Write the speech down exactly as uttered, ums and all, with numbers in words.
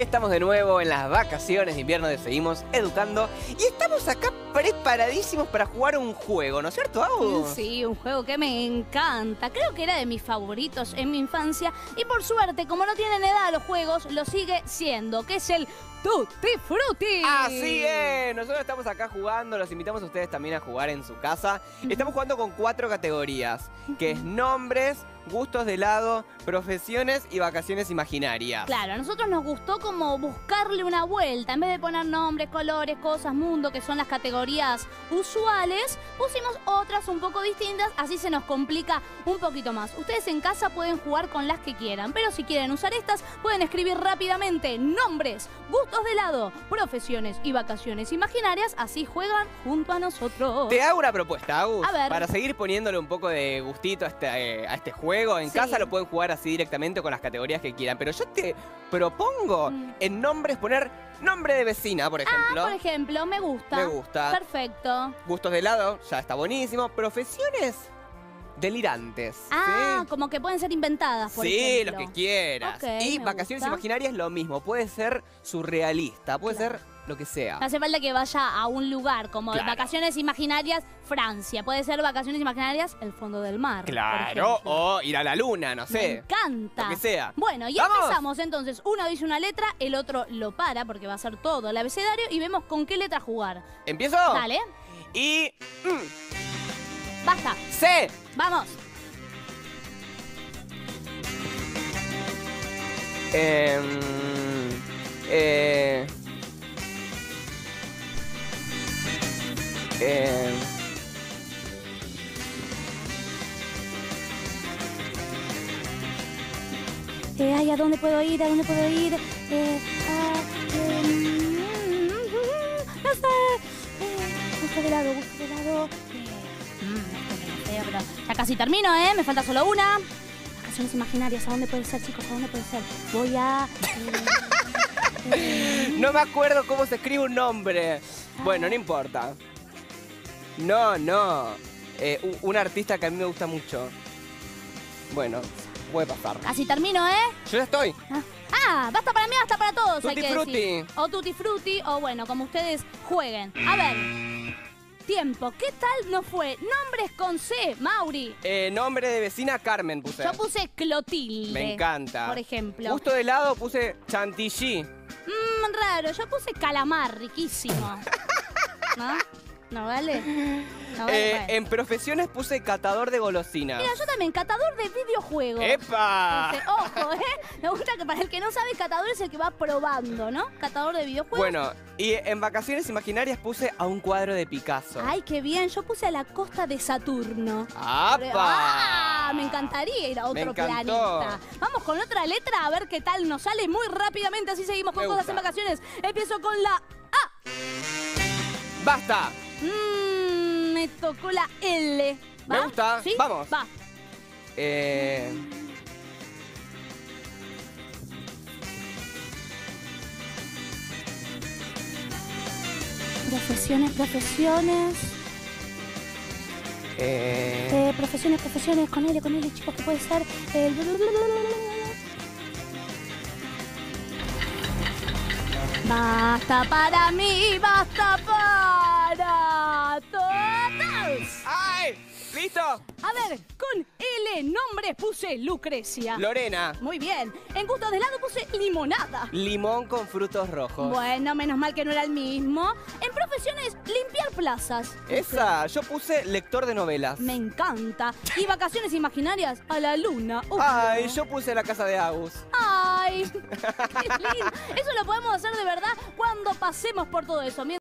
Estamos de nuevo en las vacaciones de invierno de Seguimos Educando y estamos acá preparadísimos para jugar un juego, ¿no es cierto, Au? Sí, un juego que me encanta. Creo que era de mis favoritos en mi infancia y por suerte, como no tienen edad los juegos, lo sigue siendo, que es el Tutti Frutti. Así es, nosotros estamos acá jugando, los invitamos a ustedes también a jugar en su casa. Estamos jugando con cuatro categorías, que es nombres, gustos de helado, profesiones y vacaciones imaginarias. Claro, a nosotros nos gustó como buscarle una vuelta. En vez de poner nombres, colores, cosas, mundo, que son las categorías usuales, pusimos otras un poco distintas, así se nos complica un poquito más. Ustedes en casa pueden jugar con las que quieran, pero si quieren usar estas, pueden escribir rápidamente nombres, gustos de helado, profesiones y vacaciones imaginarias, así juegan junto a nosotros. Te hago una propuesta, Agus, a ver, para seguir poniéndole un poco de gustito a este, eh, a este juego. En sí. Casa lo pueden jugar así directamente con las categorías que quieran. Pero yo te propongo mm. en nombres poner nombre de vecina, por ejemplo. Ah, por ejemplo, me gusta. Me gusta. Perfecto. Gustos de helado, ya está buenísimo. Profesiones delirantes. Ah, ¿sí? Como que pueden ser inventadas, por sí, ejemplo. Sí, lo que quieras. Okay, y vacaciones gusta. Imaginarias, lo mismo. Puede ser surrealista, puede claro. ser lo que sea. No hace falta que vaya a un lugar, como claro. vacaciones imaginarias Francia. Puede ser vacaciones imaginarias el fondo del mar. Claro, o ir a la luna, no sé. Me encanta. Lo que sea. Bueno, y ¿vamos? Empezamos entonces. Uno dice una letra, el otro lo para porque va a ser todo el abecedario y vemos con qué letra jugar. ¿Empiezo? Dale. Y... Mm. Basta. C. Vamos. Eh... eh... Eh... Eh, ay, ¿a dónde puedo ir? ¿A dónde puedo ir? Eh, ah, eh, no sé. Eh, gusto de lado, gusto de lado. Eh, pero ya casi termino, ¿eh? Me falta solo una. Vacaciones imaginarias, ¿a dónde puede ser, chicos? ¿A dónde puede ser? Voy a... Eh, eh, no me acuerdo cómo se escribe un nombre. Bueno, no importa. No, no. Eh, un artista que a mí me gusta mucho. Bueno, puede pasar. Así termino, ¿eh? Yo ya estoy. Ah, ah basta para mí, basta para todos. Tutti hay que Frutti. Decir. O Tutti Frutti, o bueno, como ustedes jueguen. A ver. Tiempo. ¿Qué tal no fue? Nombres con C, Mauri. Eh, nombre de vecina, Carmen puse. Yo puse Clotilde. Me encanta. Por ejemplo. Justo de lado puse Chantilly. Mmm, raro. Yo puse calamar, riquísimo. ¿No? ¿No vale? No vale, eh, vale. En profesiones puse catador de golosinas. Mira, yo también, catador de videojuegos. ¡Epa! Entonces, ojo, ¿eh? Me gusta que para el que no sabe, catador es el que va probando, ¿no? Catador de videojuegos. Bueno, y en vacaciones imaginarias puse a un cuadro de Picasso. Ay, qué bien. Yo puse a la costa de Saturno. ¡Apa! ¡Ah! Me encantaría ir a otro planeta. Vamos con otra letra a ver qué tal nos sale muy rápidamente. Así seguimos con cosas en vacaciones. Empiezo con la A. ¡Basta! Mmm, me tocó la L. ¿Va? Me gusta. ¿Sí? Vamos. Va. Eh... Profesiones, profesiones. Eh... Eh, profesiones, profesiones. Con L, con L, chicos, ¿qué puede ser? Eh... Basta para mí, basta para todos. ¡Ay! ¿Listo? A ver, con L nombres puse Lucrecia. Lorena. Muy bien. En gusto de helado puse limonada. Limón con frutos rojos. Bueno, menos mal que no era el mismo. En profesiones, limpiar plazas. Esa, yo puse lector de novelas. Me encanta. Y vacaciones imaginarias a la luna. Uf, ay, no. Yo puse la casa de Agus. Ay, qué lindo. Eso lo podemos hacer de verdad cuando pasemos por todo eso.